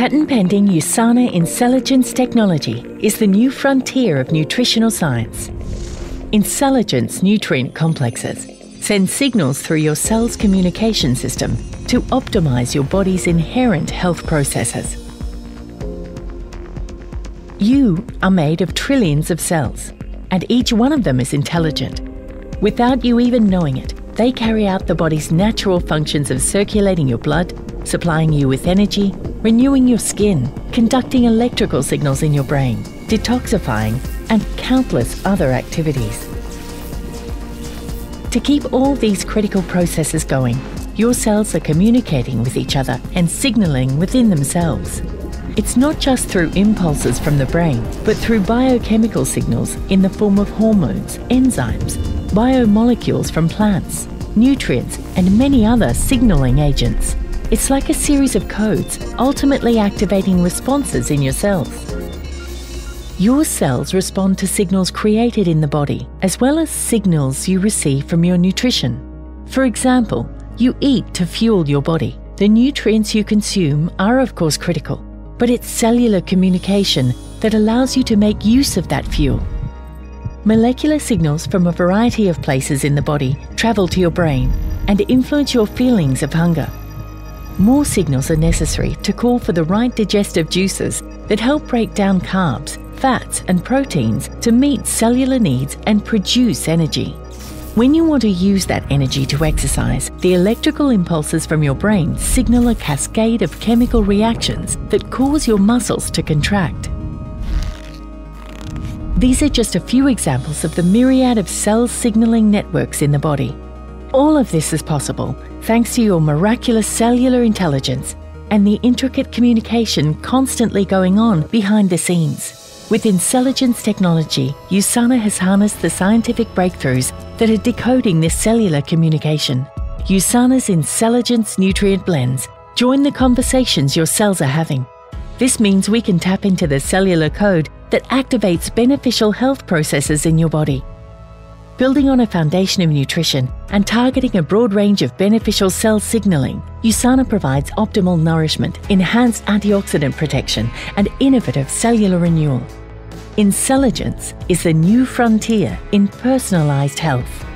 Patent-pending USANA InCelligence technology is the new frontier of nutritional science. InCelligence nutrient complexes send signals through your cell's communication system to optimize your body's inherent health processes. You are made of trillions of cells, and each one of them is intelligent. Without you even knowing it, they carry out the body's natural functions of circulating your blood, supplying you with energy, renewing your skin, conducting electrical signals in your brain, detoxifying, and countless other activities. To keep all these critical processes going, your cells are communicating with each other and signaling within themselves. It's not just through impulses from the brain, but through biochemical signals in the form of hormones, enzymes, biomolecules from plants, nutrients, and many other signaling agents. It's like a series of codes, ultimately activating responses in your cells. Your cells respond to signals created in the body, as well as signals you receive from your nutrition. For example, you eat to fuel your body. The nutrients you consume are of course critical, but it's cellular communication that allows you to make use of that fuel. Molecular signals from a variety of places in the body travel to your brain and influence your feelings of hunger. More signals are necessary to call for the right digestive juices that help break down carbs, fats, and proteins to meet cellular needs and produce energy. When you want to use that energy to exercise, the electrical impulses from your brain signal a cascade of chemical reactions that cause your muscles to contract. These are just a few examples of the myriad of cell signaling networks in the body. All of this is possible thanks to your miraculous cellular intelligence and the intricate communication constantly going on behind the scenes. With InCelligence technology, USANA has harnessed the scientific breakthroughs that are decoding this cellular communication. USANA's InCelligence nutrient blends join the conversations your cells are having. This means we can tap into the cellular code that activates beneficial health processes in your body. Building on a foundation of nutrition and targeting a broad range of beneficial cell signaling, USANA provides optimal nourishment, enhanced antioxidant protection, and innovative cellular renewal. InCelligence is the new frontier in personalized health.